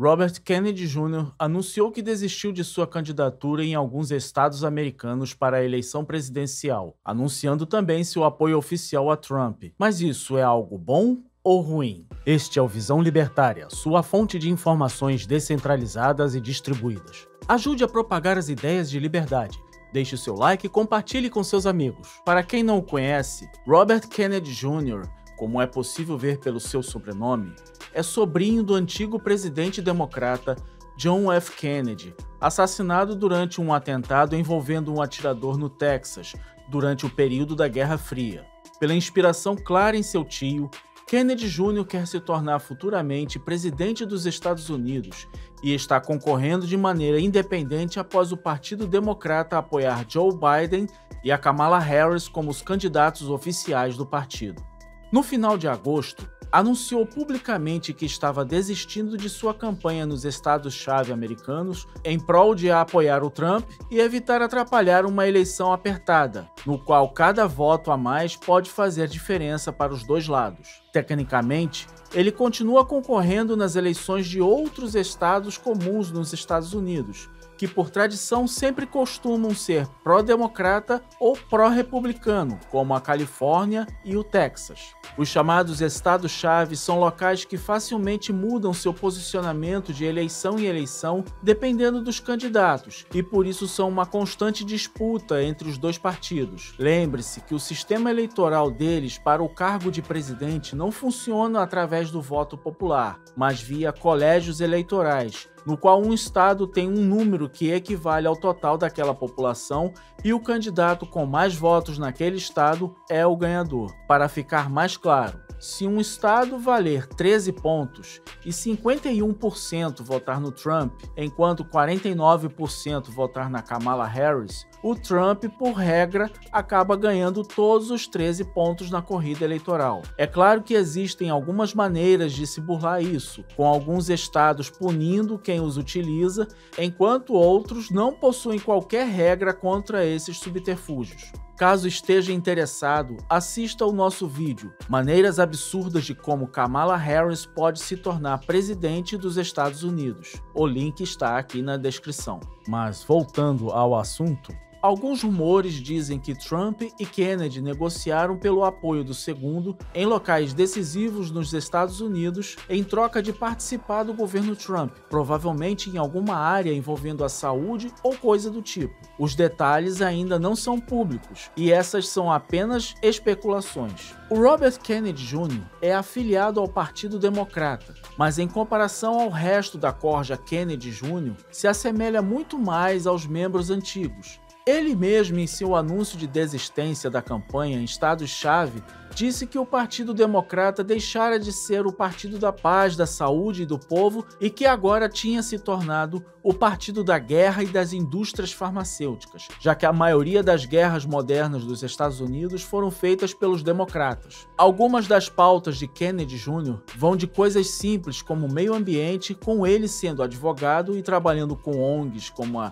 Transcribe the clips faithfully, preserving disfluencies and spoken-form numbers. Robert Kennedy Júnior anunciou que desistiu de sua candidatura em alguns estados americanos para a eleição presidencial, anunciando também seu apoio oficial a Trump. Mas isso é algo bom ou ruim? Este é o Visão Libertária, sua fonte de informações descentralizadas e distribuídas. Ajude a propagar as ideias de liberdade. Deixe o seu like e compartilhe com seus amigos. Para quem não o conhece, Robert Kennedy Júnior, como é possível ver pelo seu sobrenome, é sobrinho do antigo presidente democrata John F. Kennedy, assassinado durante um atentado envolvendo um atirador no Texas, durante o período da Guerra Fria. Pela inspiração clara em seu tio, Kennedy Júnior quer se tornar futuramente presidente dos Estados Unidos e está concorrendo de maneira independente após o Partido Democrata apoiar Joe Biden e a Kamala Harris como os candidatos oficiais do partido. No final de agosto, anunciou publicamente que estava desistindo de sua campanha nos estados-chave americanos em prol de apoiar o Trump e evitar atrapalhar uma eleição apertada, no qual cada voto a mais pode fazer diferença para os dois lados. Tecnicamente, ele continua concorrendo nas eleições de outros estados comuns nos Estados Unidos, que por tradição sempre costumam ser pró-democrata ou pró-republicano, como a Califórnia e o Texas. Os chamados estados-chave são locais que facilmente mudam seu posicionamento de eleição em eleição dependendo dos candidatos e por isso são uma constante disputa entre os dois partidos. Lembre-se que o sistema eleitoral deles para o cargo de presidente não funciona através do voto popular, mas via colégios eleitorais, no qual um estado tem um número que equivale ao total daquela população e o candidato com mais votos naquele estado é o ganhador. Para ficar mais claro, se um estado valer treze pontos e cinquenta e um por cento votar no Trump, enquanto quarenta e nove por cento votar na Kamala Harris, o Trump, por regra, acaba ganhando todos os treze pontos na corrida eleitoral. É claro que existem algumas maneiras de se burlar isso, com alguns estados punindo quem os utiliza, enquanto outros não possuem qualquer regra contra esses subterfúgios. Caso esteja interessado, assista ao nosso vídeo Maneiras Absurdas de Como Kamala Harris Pode Se Tornar Presidente dos Estados Unidos. O link está aqui na descrição. Mas voltando ao assunto, alguns rumores dizem que Trump e Kennedy negociaram pelo apoio do segundo em locais decisivos nos Estados Unidos em troca de participar do governo Trump, provavelmente em alguma área envolvendo a saúde ou coisa do tipo. Os detalhes ainda não são públicos e essas são apenas especulações. O Robert Kennedy Júnior é afiliado ao Partido Democrata, mas em comparação ao resto da corja Kennedy Júnior, se assemelha muito mais aos membros antigos. Ele mesmo, em seu anúncio de desistência da campanha em estados-chave, disse que o Partido Democrata deixara de ser o Partido da Paz, da Saúde e do Povo e que agora tinha se tornado o Partido da Guerra e das Indústrias Farmacêuticas, já que a maioria das guerras modernas dos Estados Unidos foram feitas pelos democratas. Algumas das pautas de Kennedy Júnior vão de coisas simples como meio ambiente, com ele sendo advogado e trabalhando com O N Gs como a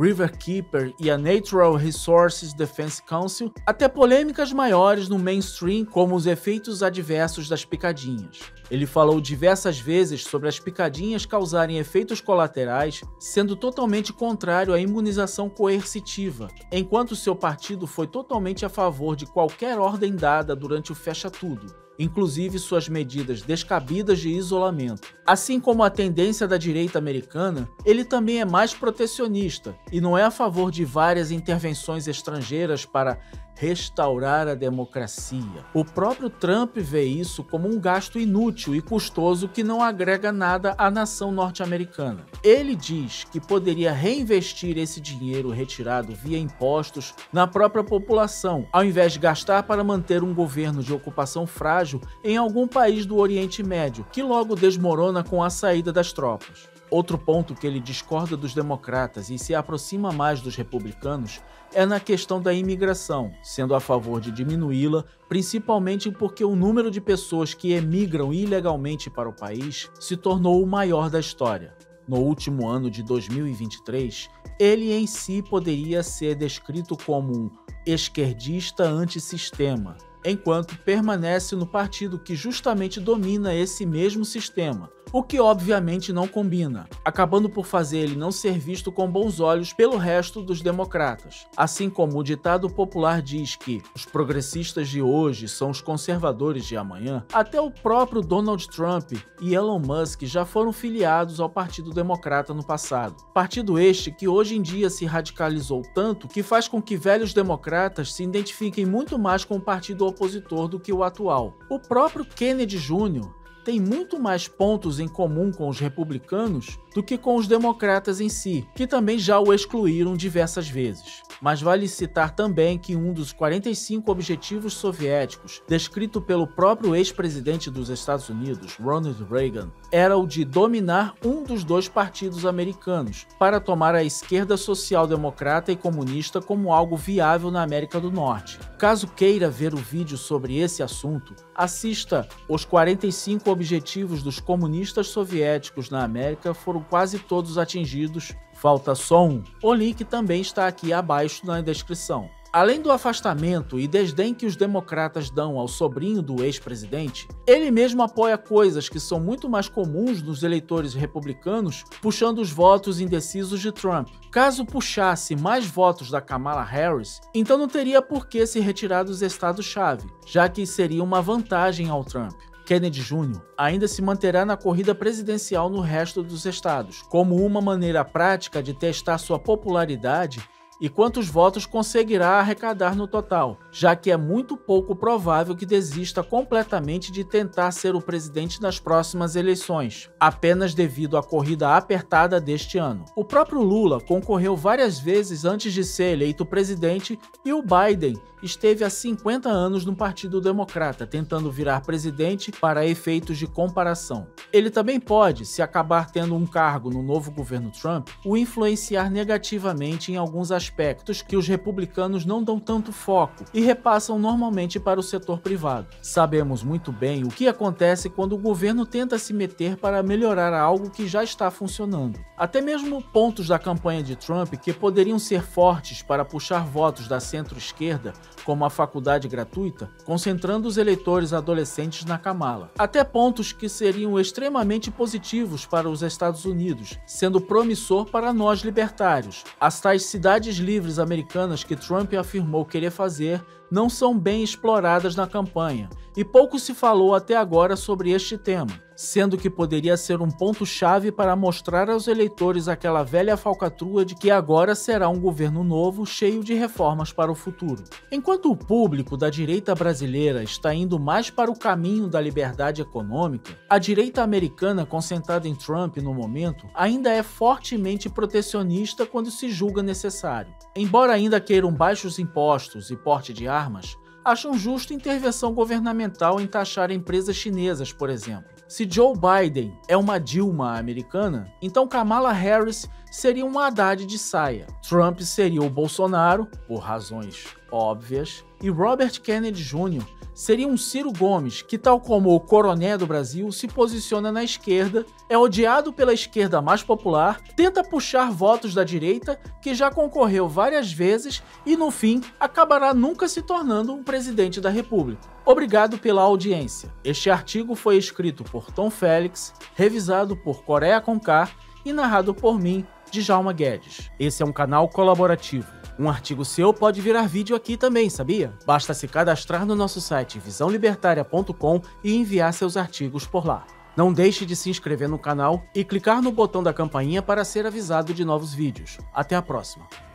River Keeper e a Natural Resources Defense Council, até polêmicas maiores no mainstream como os efeitos adversos das picadinhas. Ele falou diversas vezes sobre as picadinhas causarem efeitos colaterais, sendo totalmente contrário à imunização coercitiva, enquanto seu partido foi totalmente a favor de qualquer ordem dada durante o fecha tudo, inclusive suas medidas descabidas de isolamento. Assim como a tendência da direita americana, ele também é mais protecionista e não é a favor de várias intervenções estrangeiras para restaurar a democracia. O próprio Trump vê isso como um gasto inútil e custoso que não agrega nada à nação norte-americana. Ele diz que poderia reinvestir esse dinheiro retirado via impostos na própria população, ao invés de gastar para manter um governo de ocupação frágil em algum país do Oriente Médio, que logo desmorona com a saída das tropas. Outro ponto que ele discorda dos democratas e se aproxima mais dos republicanos é na questão da imigração, sendo a favor de diminuí-la, principalmente porque o número de pessoas que emigram ilegalmente para o país se tornou o maior da história. No último ano de dois mil e vinte e três, ele em si poderia ser descrito como um esquerdista antissistema, enquanto permanece no partido que justamente domina esse mesmo sistema, o que obviamente não combina, acabando por fazer ele não ser visto com bons olhos pelo resto dos democratas. Assim como o ditado popular diz que os progressistas de hoje são os conservadores de amanhã, até o próprio Donald Trump e Elon Musk já foram filiados ao Partido Democrata no passado. Partido este que hoje em dia se radicalizou tanto que faz com que velhos democratas se identifiquem muito mais com o partido opositor do que o atual. O próprio Kennedy Júnior tem muito mais pontos em comum com os republicanos do que com os democratas em si, que também já o excluíram diversas vezes. Mas vale citar também que um dos quarenta e cinco objetivos soviéticos, descrito pelo próprio ex-presidente dos Estados Unidos, Ronald Reagan, era o de dominar um dos dois partidos americanos, para tomar a esquerda social-democrata e comunista como algo viável na América do Norte. Caso queira ver o vídeo sobre esse assunto, assista Os quarenta e cinco Objetivos dos Comunistas Soviéticos na América Foram Quase Todos Atingidos, Falta Só Um. O link também está aqui abaixo na descrição. Além do afastamento e desdém que os democratas dão ao sobrinho do ex-presidente, ele mesmo apoia coisas que são muito mais comuns nos eleitores republicanos, puxando os votos indecisos de Trump. Caso puxasse mais votos da Kamala Harris, então não teria por que se retirar dos estados-chave, já que seria uma vantagem ao Trump. Kennedy Júnior ainda se manterá na corrida presidencial no resto dos estados, como uma maneira prática de testar sua popularidade e quantos votos conseguirá arrecadar no total, já que é muito pouco provável que desista completamente de tentar ser o presidente nas próximas eleições, apenas devido à corrida apertada deste ano. O próprio Lula concorreu várias vezes antes de ser eleito presidente e o Biden esteve há cinquenta anos no Partido Democrata, tentando virar presidente para efeitos de comparação. Ele também pode, se acabar tendo um cargo no novo governo Trump, o influenciar negativamente em alguns aspectos que os republicanos não dão tanto foco e repassam normalmente para o setor privado. Sabemos muito bem o que acontece quando o governo tenta se meter para melhorar algo que já está funcionando. Até mesmo pontos da campanha de Trump que poderiam ser fortes para puxar votos da centro-esquerda, como a faculdade gratuita, concentrando os eleitores adolescentes na Kamala. Até pontos que seriam extremamente positivos para os Estados Unidos, sendo promissor para nós libertários. As tais cidades livres americanas que Trump afirmou querer fazer não são bem exploradas na campanha, e pouco se falou até agora sobre este tema, sendo que poderia ser um ponto-chave para mostrar aos eleitores aquela velha falcatrua de que agora será um governo novo cheio de reformas para o futuro. Enquanto o público da direita brasileira está indo mais para o caminho da liberdade econômica, a direita americana concentrada em Trump no momento ainda é fortemente protecionista quando se julga necessário. Embora ainda queiram baixos impostos e porte de armas, acham justo intervenção governamental em taxar empresas chinesas, por exemplo. Se Joe Biden é uma Dilma americana, então Kamala Harris seria um Haddad de saia. Trump seria o Bolsonaro, por razões óbvias, e Robert Kennedy Júnior seria um Ciro Gomes, que tal como o coroné do Brasil, se posiciona na esquerda, é odiado pela esquerda mais popular, tenta puxar votos da direita, que já concorreu várias vezes e, no fim, acabará nunca se tornando um presidente da República. Obrigado pela audiência. Este artigo foi escrito por Tom Félix, revisado por Coreia Concar e narrado por mim, De Jauma Guedes. Esse é um canal colaborativo. Um artigo seu pode virar vídeo aqui também, sabia? Basta se cadastrar no nosso site visão libertaria ponto com e enviar seus artigos por lá. Não deixe de se inscrever no canal e clicar no botão da campainha para ser avisado de novos vídeos. Até a próxima!